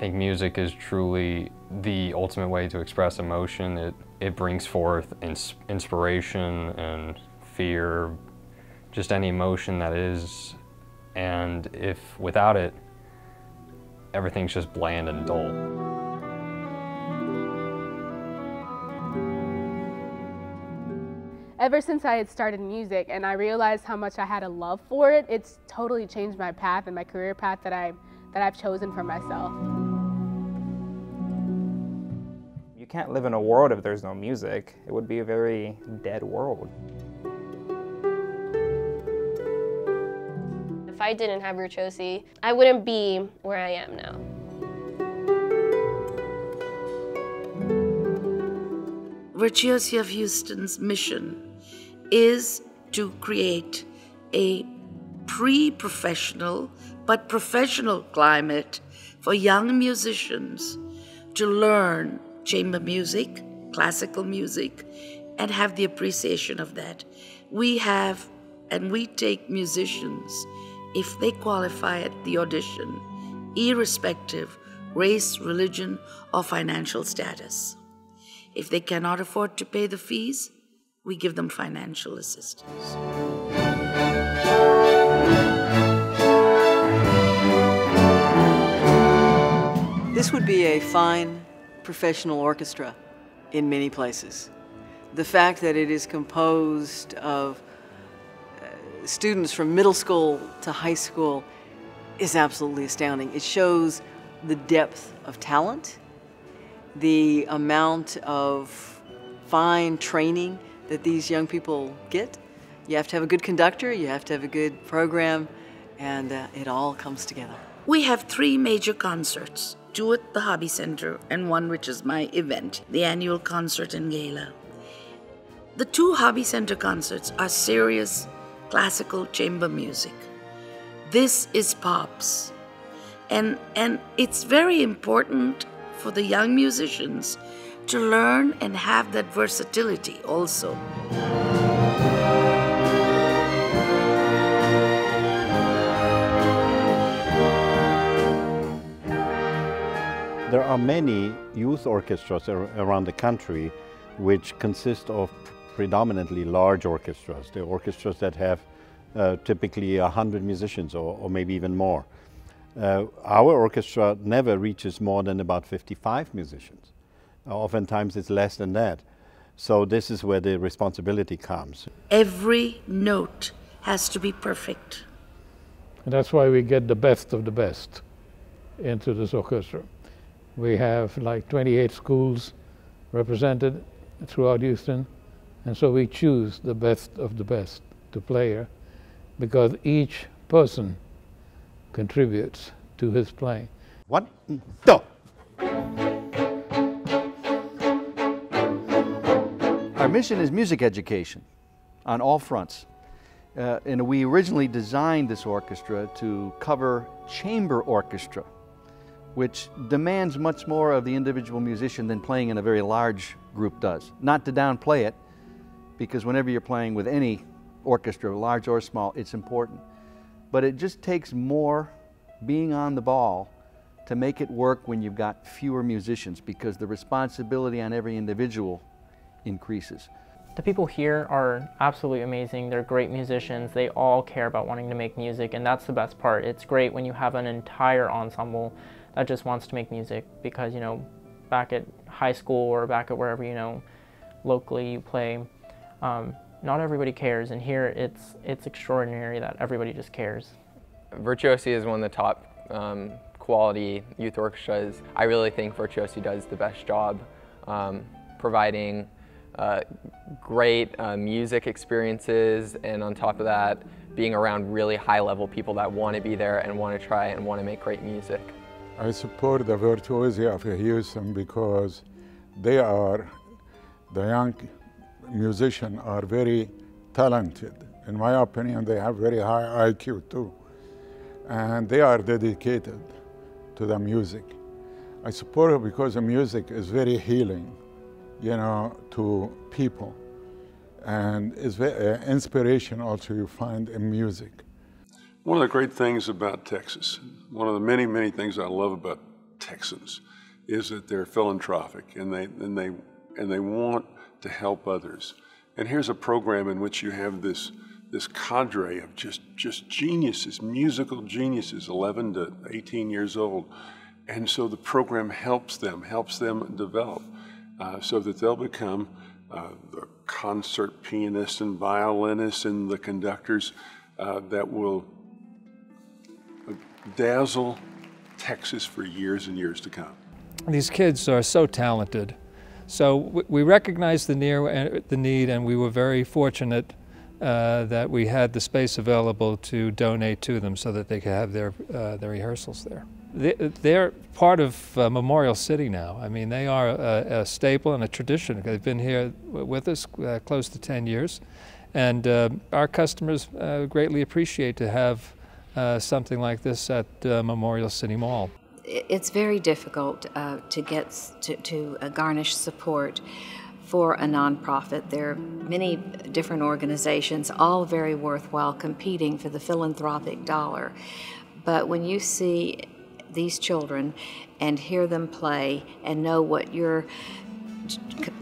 think music is truly the ultimate way to express emotion. It brings forth inspiration and fear, just any emotion that is, and if without it, everything's just bland and dull. Ever since I had started music and I realized how much I had a love for it, it's totally changed my path and my career path that I've chosen for myself. You can't live in a world if there's no music. It would be a very dead world. If I didn't have Virtuosi, I wouldn't be where I am now. Virtuosi of Houston's mission is to create a pre-professional but professional climate for young musicians to learn chamber music, classical music, and have the appreciation of that. We have, and we take musicians, if they qualify at the audition, irrespective race, religion, or financial status. If they cannot afford to pay the fees, we give them financial assistance. This would be a fine professional orchestra in many places. The fact that it is composed of students from middle school to high school is absolutely astounding. It shows the depth of talent, the amount of fine training that these young people get. You have to have a good conductor, you have to have a good program, and it all comes together. We have three major concerts, two at the Hobby Center and one which is my event, the annual concert and gala. The two Hobby Center concerts are serious classical chamber music. This is pops. And it's very important for the young musicians to learn and have that versatility also. There are many youth orchestras around the country which consist of predominantly large orchestras. They're orchestras that have typically 100 musicians or maybe even more. Our orchestra never reaches more than about 55 musicians. Oftentimes it's less than that. So this is where the responsibility comes. Every note has to be perfect. And that's why we get the best of the best into this orchestra. We have like 28 schools represented throughout Houston. And so we choose the best of the best to play here, because each person contributes to his playing. One, two. Our mission is music education on all fronts. And we originally designed this orchestra to cover chamber orchestra, which demands much more of the individual musician than playing in a very large group does. Not to downplay it, because whenever you're playing with any orchestra, large or small, it's important. But it just takes more being on the ball to make it work when you've got fewer musicians, because the responsibility on every individual increases. The people here are absolutely amazing. They're great musicians. They all care about wanting to make music, and that's the best part. It's great when you have an entire ensemble that just wants to make music, because, you know, back at high school or back at wherever, you know, locally you play, not everybody cares, and here it's extraordinary that everybody just cares. Virtuosi is one of the top quality youth orchestras. I really think Virtuosi does the best job providing great music experiences, and on top of that, being around really high-level people that want to be there and want to try and want to make great music. I support the Virtuosi of Houston because they are the young musicians are very talented. In my opinion, they have very high IQ too. And they are dedicated to the music. I support it because the music is very healing, you know, to people. And it's very, inspiration also you find in music. One of the great things about Texas, one of the many, many things I love about Texans is that they're philanthropic and they want to help others. And here's a program in which you have this cadre of just geniuses, musical geniuses, 11 to 18 years old. And so the program helps them develop so that they'll become the concert pianists and violinists and the conductors that will dazzle Texas for years and years to come. These kids are so talented. So we recognized the need, and we were very fortunate that we had the space available to donate to them so that they could have their rehearsals there. They're part of Memorial City now. I mean, they are a staple and a tradition. They've been here with us close to 10 years, and our customers greatly appreciate to have something like this at Memorial City Mall. It's very difficult to get to garnish support for a nonprofit. There are many different organizations, all very worthwhile, competing for the philanthropic dollar. But when you see these children and hear them play and know what your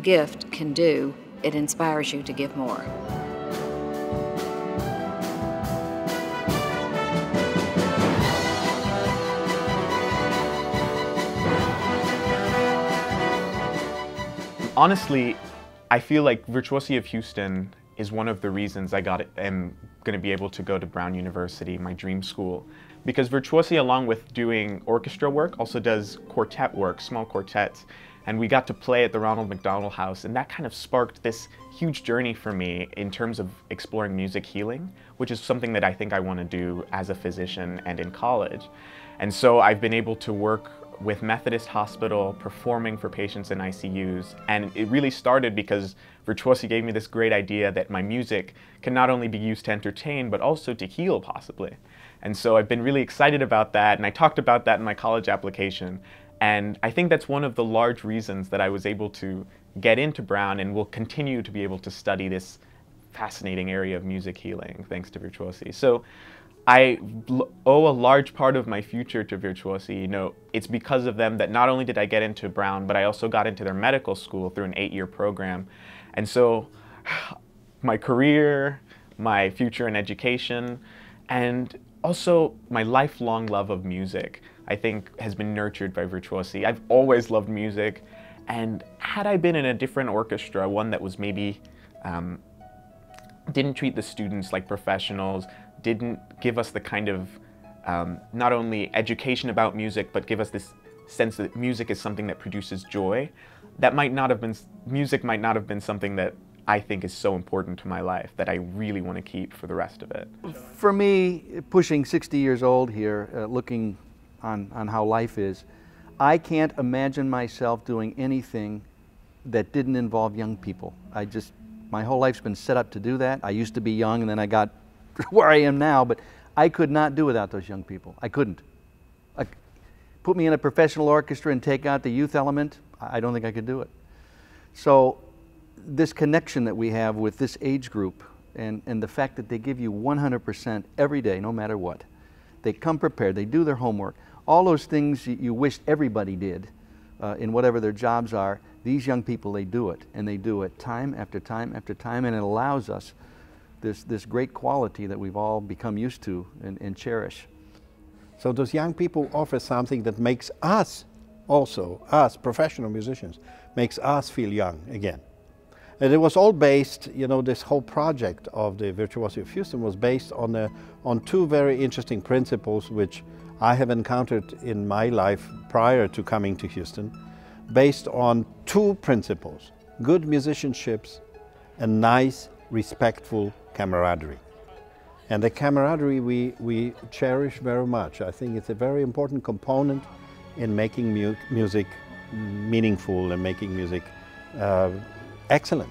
gift can do, it inspires you to give more. Honestly, I feel like Virtuosi of Houston is one of the reasons am going to be able to go to Brown University, my dream school, because Virtuosi, along with doing orchestra work, also does quartet work, small quartets, and we got to play at the Ronald McDonald House, and that kind of sparked this huge journey for me in terms of exploring music healing, which is something that I think I want to do as a physician and in college. And so I've been able to work with Methodist Hospital, performing for patients in ICUs. And it really started because Virtuosi gave me this great idea that my music can not only be used to entertain, but also to heal, possibly. And so I've been really excited about that, and I talked about that in my college application. And I think that's one of the large reasons that I was able to get into Brown and will continue to be able to study this fascinating area of music healing, thanks to Virtuosi. So I owe a large part of my future to Virtuosi. You know, it's because of them that not only did I get into Brown, but I also got into their medical school through an 8-year program. And so my career, my future in education, and also my lifelong love of music, I think has been nurtured by Virtuosi. I've always loved music. And had I been in a different orchestra, one that was maybe didn't treat the students like professionals, didn't give us the kind of not only education about music, but give us this sense that music is something that produces joy, that music might not have been something that I think is so important to my life that I really want to keep for the rest of it. For me, pushing 60 years old here, looking on how life is, I can't imagine myself doing anything that didn't involve young people. My whole life's been set up to do that. I used to be young, and then I got where I am now, but I could not do without those young people. I couldn't. Put me in a professional orchestra and take out the youth element, I don't think I could do it. So this connection that we have with this age group, and the fact that they give you 100% every day, no matter what. They come prepared, they do their homework. All those things you wished everybody did in whatever their jobs are, these young people, they do it. And they do it time after time after time, and it allows us this great quality that we've all become used to and cherish. So those young people offer something that makes us also, us professional musicians, makes us feel young again. And it was all based, you know, this whole project of the Virtuosi of Houston was based on two very interesting principles which I have encountered in my life prior to coming to Houston, based on two principles: good musicianships and nice, respectful camaraderie. And the camaraderie we cherish very much. I think it's a very important component in making music meaningful and making music excellent.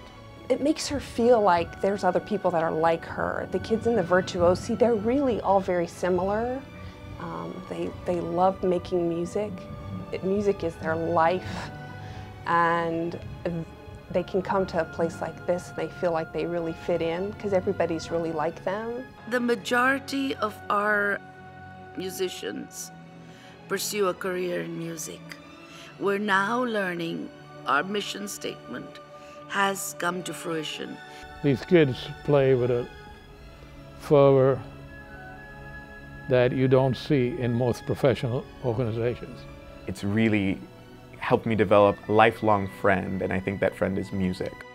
It makes her feel like there's other people that are like her. The kids in the Virtuosi, they're really all very similar. They love making music. Music is their life, and they can come to a place like this and they feel like they really fit in because everybody's really like them. The majority of our musicians pursue a career in music. We're now learning our mission statement has come to fruition. These kids play with a fervor that you don't see in most professional organizations. It's really helped me develop a lifelong friend, and I think that friend is music.